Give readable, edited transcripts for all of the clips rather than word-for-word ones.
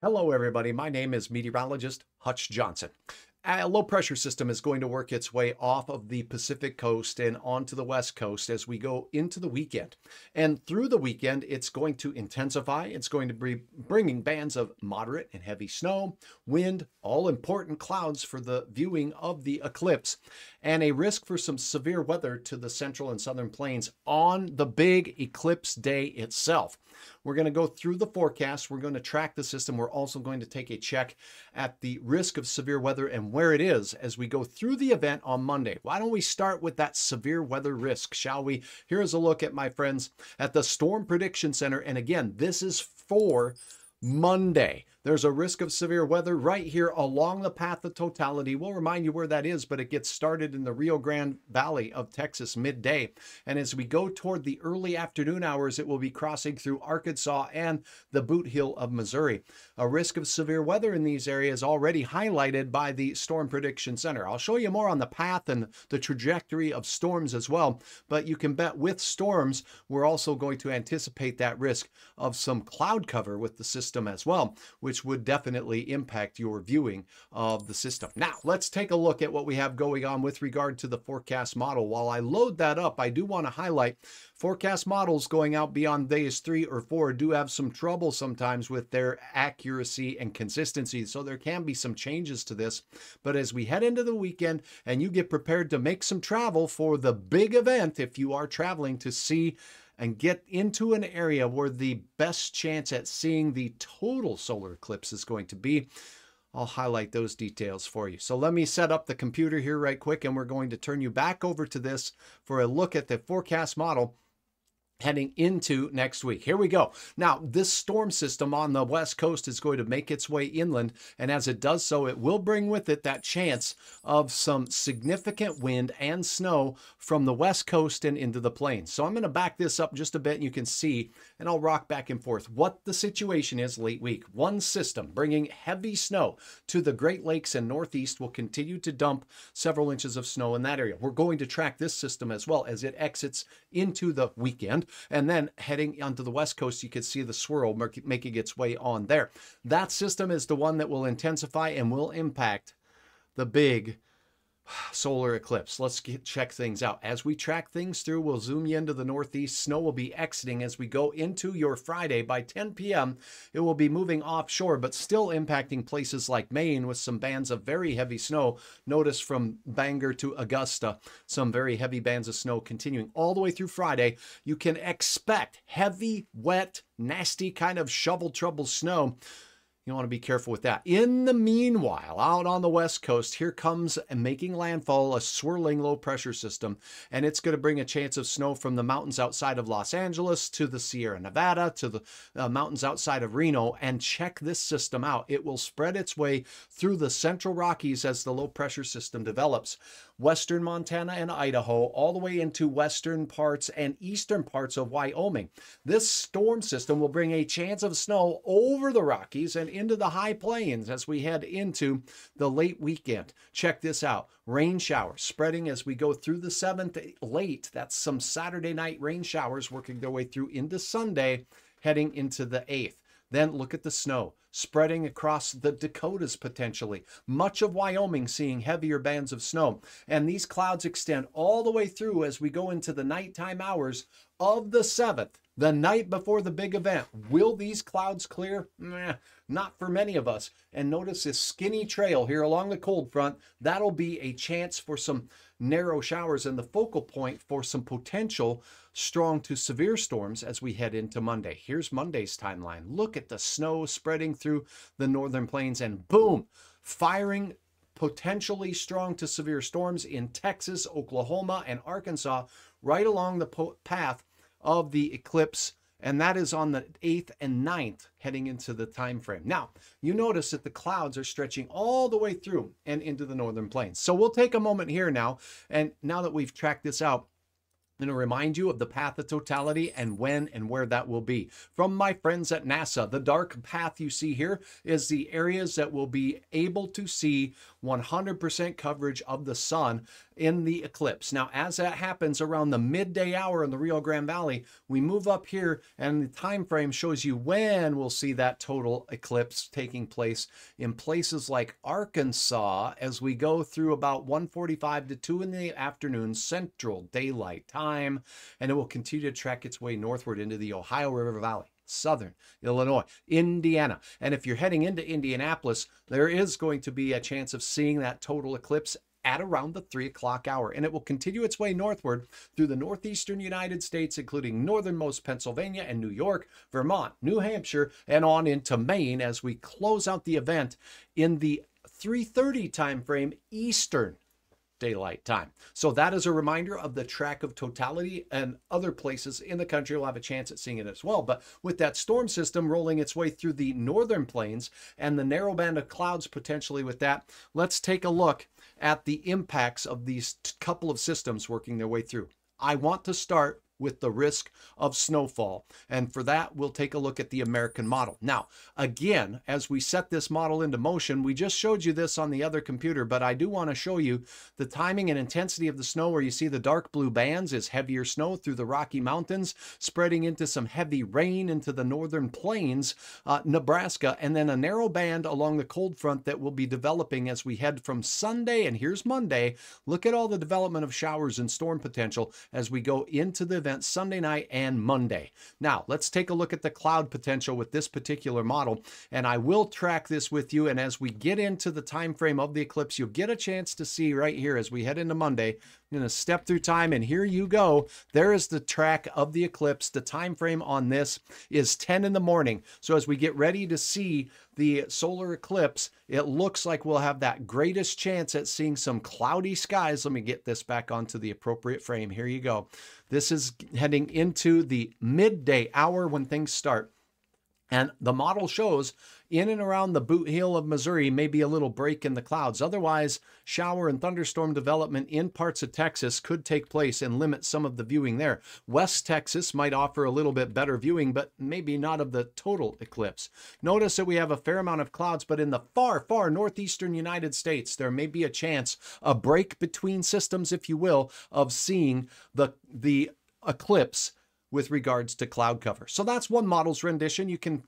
Hello everybody, my name is meteorologist Hutch Johnson. A low pressure system is going to work its way off of the Pacific coast and onto the west coast as we go into the weekend. And through the weekend, it's going to intensify. It's going to be bringing bands of moderate and heavy snow, wind, all important clouds for the viewing of the eclipse, and a risk for some severe weather to the central and southern plains on the big eclipse day itself. We're going to go through the forecast. We're going to track the system. We're also going to take a check at the risk of severe weather and where it is as we go through the event on Monday. Why don't we start with that severe weather risk, shall we? Here's a look at, my friends, at the Storm Prediction Center. And again, this is for Monday. There's a risk of severe weather right here along the path of totality. We'll remind you where that is, but it gets started in the Rio Grande Valley of Texas midday. And as we go toward the early afternoon hours, it will be crossing through Arkansas and the Bootheel of Missouri. A risk of severe weather in these areas already highlighted by the Storm Prediction Center. I'll show you more on the path and the trajectory of storms as well, but you can bet with storms, we're also going to anticipate that risk of some cloud cover with the system as well, which would definitely impact your viewing of the system. Now, let's take a look at what we have going on with regard to the forecast model. While I load that up, I do want to highlight forecast models going out beyond days 3 or 4 do have some trouble sometimes with their accuracy and consistency, so there can be some changes to this. But as we head into the weekend and you get prepared to make some travel for the big event, if you are traveling to see and get into an area where the best chance at seeing the total solar eclipse is going to be, I'll highlight those details for you. So let me set up the computer here right quick, and we're going to turn you back over to this for a look at the forecast model heading into next week. Here we go. Now, this storm system on the west coast is going to make its way inland, and as it does so, it will bring with it that chance of some significant wind and snow from the west coast and into the plains. So I'm going to back this up just a bit, and you can see, and I'll rock back and forth what the situation is late week. One system bringing heavy snow to the Great Lakes and Northeast will continue to dump several inches of snow in that area. We're going to track this system as well as it exits into the weekend. And then heading onto the west coast, you can see the swirl making its way on there. That system is the one that will intensify and will impact the big solar eclipse. Let's check things out. As we track things through, we'll zoom you into the northeast. Snow will be exiting as we go into your Friday. By 10 p.m., it will be moving offshore, but still impacting places like Maine with some bands of very heavy snow. Notice from Bangor to Augusta, some very heavy bands of snow continuing all the way through Friday. You can expect heavy, wet, nasty kind of shovel trouble snow. You want to be careful with that. In the meanwhile, out on the west coast, here comes making landfall a swirling low pressure system, and it's going to bring a chance of snow from the mountains outside of Los Angeles to the Sierra Nevada to the mountains outside of Reno. And check this system out. It will spread its way through the central Rockies as the low pressure system develops. Western Montana and Idaho, all the way into western parts and eastern parts of Wyoming. This storm system will bring a chance of snow over the Rockies and into the high plains as we head into the late weekend. Check this out. Rain showers spreading as we go through the 7th late. That's some Saturday night rain showers working their way through into Sunday, heading into the 8th. Then look at the snow spreading across the Dakotas potentially. Much of Wyoming seeing heavier bands of snow. And these clouds extend all the way through as we go into the nighttime hours of the 7th. The night before the big event, will these clouds clear? Not for many of us. And notice this skinny trail here along the cold front. That'll be a chance for some narrow showers and the focal point for some potential strong to severe storms as we head into Monday. Here's Monday's timeline. Look at the snow spreading through the northern plains and boom, firing potentially strong to severe storms in Texas, Oklahoma, and Arkansas right along the path of the eclipse, and that is on the 8th and 9th heading into the time frame. Now, you notice that the clouds are stretching all the way through and into the northern plains. So we'll take a moment here now, and now that we've tracked this out, I'm going to remind you of the path of totality and when and where that will be. From my friends at NASA, the dark path you see here is the areas that will be able to see 100% coverage of the sun in the eclipse. Now, as that happens around the midday hour in the Rio Grande Valley, we move up here and the time frame shows you when we'll see that total eclipse taking place in places like Arkansas as we go through about 1:45 to 2 in the afternoon Central Daylight Time, and it will continue to track its way northward into the Ohio River Valley, Southern Illinois, Indiana. And if you're heading into Indianapolis, there is going to be a chance of seeing that total eclipse at around the 3 o'clock hour, and it will continue its way northward through the northeastern United States, including northernmost Pennsylvania and New York, Vermont, New Hampshire, and on into Maine as we close out the event in the 3:30 time frame Eastern Daylight Time. So that is a reminder of the track of totality, and other places in the country will have a chance at seeing it as well. But with that storm system rolling its way through the northern plains and the narrow band of clouds potentially with that, let's take a look at the impacts of these couple of systems working their way through. I want to start with the risk of snowfall. And for that, we'll take a look at the American model. Now, again, as we set this model into motion, we just showed you this on the other computer, but I do want to show you the timing and intensity of the snow, where you see the dark blue bands is heavier snow through the Rocky Mountains, spreading into some heavy rain into the northern plains, Nebraska, and then a narrow band along the cold front that will be developing as we head from Sunday, and here's Monday. Look at all the development of showers and storm potential as we go into the Sunday night and Monday. Now, let's take a look at the cloud potential with this particular model, and I will track this with you, and as we get into the time frame of the eclipse, you'll get a chance to see right here as we head into Monday. I'm going to step through time, and here you go. There is the track of the eclipse. The time frame on this is 10 in the morning. So as we get ready to see the solar eclipse, it looks like we'll have that greatest chance at seeing some cloudy skies. Let me get this back onto the appropriate frame. Here you go. This is heading into the midday hour when things start. And the model shows in and around the Bootheel of Missouri, maybe a little break in the clouds. Otherwise, shower and thunderstorm development in parts of Texas could take place and limit some of the viewing there. West Texas might offer a little bit better viewing, but maybe not of the total eclipse. Notice that we have a fair amount of clouds, but in the far, far northeastern United States, there may be a chance, a break between systems, if you will, of seeing the eclipse with regards to cloud cover. So that's one model's rendition. You can,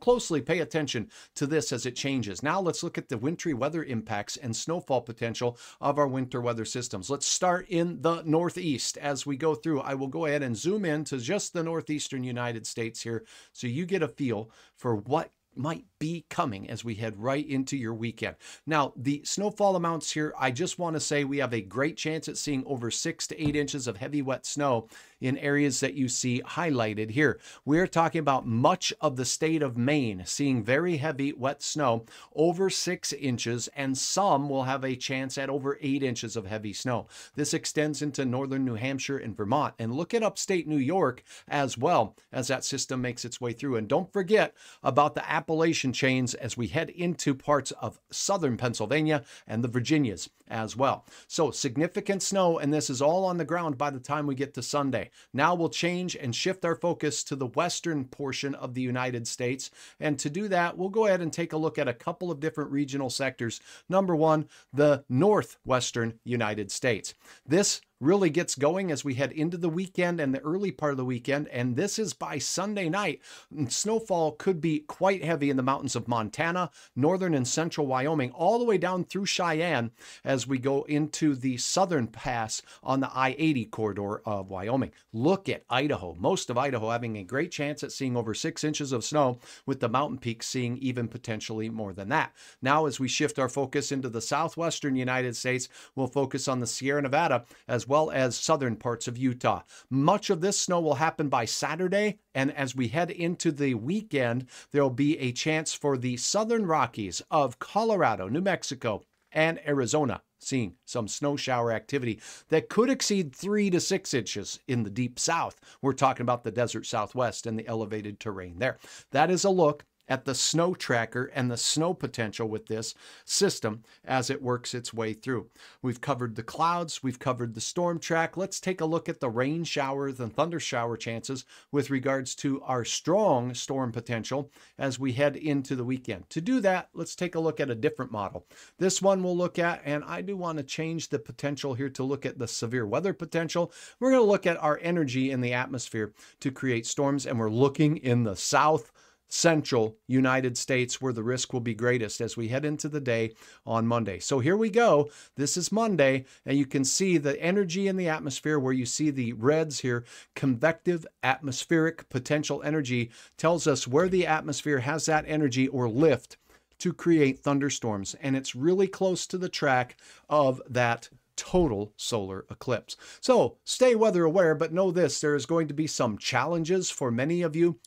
closely pay attention to this as it changes. Now let's look at the wintry weather impacts and snowfall potential of our winter weather systems. Let's start in the Northeast as we go through. I will go ahead and zoom in to just the northeastern United States here so you get a feel for what might be coming as we head right into your weekend. Now, the snowfall amounts here, I just want to say we have a great chance at seeing over 6 to 8 inches of heavy wet snow in areas that you see highlighted here. We're talking about much of the state of Maine seeing very heavy wet snow, over 6 inches, and some will have a chance at over 8 inches of heavy snow. This extends into northern New Hampshire and Vermont, and look at upstate New York as well as that system makes its way through. And don't forget about the Appalachian chains as we head into parts of southern Pennsylvania and the Virginias as well. So significant snow, and this is all on the ground by the time we get to Sunday. Now we'll change and shift our focus to the western portion of the United States. And to do that, we'll go ahead and take a look at a couple of different regional sectors. Number one, the northwestern United States. This really gets going as we head into the weekend and the early part of the weekend, and this is by Sunday night. Snowfall could be quite heavy in the mountains of Montana, northern and central Wyoming, all the way down through Cheyenne as we go into the southern pass on the I-80 corridor of Wyoming. Look at Idaho. Most of Idaho having a great chance at seeing over 6 inches of snow, with the mountain peaks seeing even potentially more than that. Now, as we shift our focus into the southwestern United States, we'll focus on the Sierra Nevada as well as southern parts of Utah. Much of this snow will happen by Saturday, and as we head into the weekend, there'll be a chance for the southern Rockies of Colorado, New Mexico, and Arizona seeing some snow shower activity that could exceed 3 to 6 inches in the deep south. We're talking about the desert southwest and the elevated terrain there. That is a look at the snow tracker and the snow potential with this system as it works its way through. We've covered the clouds, we've covered the storm track. Let's take a look at the rain showers and thunder shower chances with regards to our strong storm potential as we head into the weekend. To do that, let's take a look at a different model. This one we'll look at, and I do want to change the potential here to look at the severe weather potential. We're going to look at our energy in the atmosphere to create storms, and we're looking in the south central United States where the risk will be greatest as we head into the day on Monday. So here we go. This is Monday, and you can see the energy in the atmosphere where you see the reds here. Convective atmospheric potential energy tells us where the atmosphere has that energy or lift to create thunderstorms, and it's really close to the track of that total solar eclipse. So stay weather aware, but know this, there is going to be some challenges for many of you.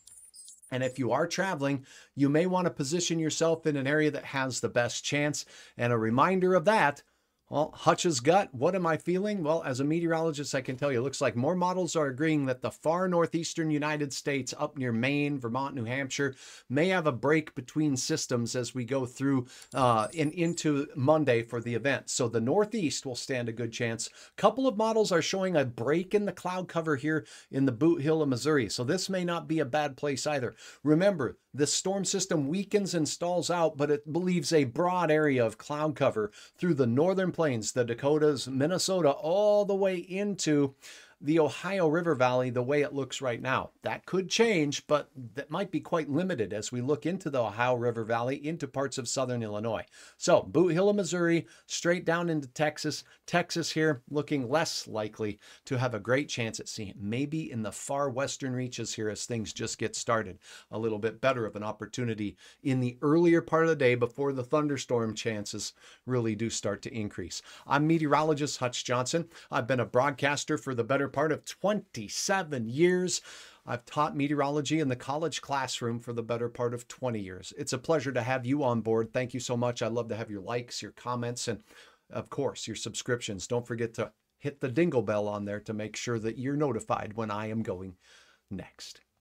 And if you are traveling, you may want to position yourself in an area that has the best chance. And a reminder of that, well, Hutch's gut, what am I feeling? Well, as a meteorologist, I can tell you, it looks like more models are agreeing that the far northeastern United States up near Maine, Vermont, New Hampshire may have a break between systems as we go through into Monday for the event. So the Northeast will stand a good chance. A couple of models are showing a break in the cloud cover here in the Bootheel of Missouri. So this may not be a bad place either. Remember, the storm system weakens and stalls out, but it leaves a broad area of cloud cover through the northern plains, the Dakotas, Minnesota, all the way into the Ohio River Valley, the way it looks right now. That could change, but that might be quite limited as we look into the Ohio River Valley, into parts of southern Illinois. So Bootheel, Missouri, straight down into Texas. Texas here looking less likely to have a great chance at seeing it. Maybe in the far western reaches here as things just get started. A little bit better of an opportunity in the earlier part of the day before the thunderstorm chances really do start to increase. I'm meteorologist Hutch Johnson. I've been a broadcaster for the better part of 27 years. I've taught meteorology in the college classroom for the better part of 20 years. It's a pleasure to have you on board. Thank you so much. I love to have your likes, your comments, and of course, your subscriptions. Don't forget to hit the dingle bell on there to make sure that you're notified when I am going next.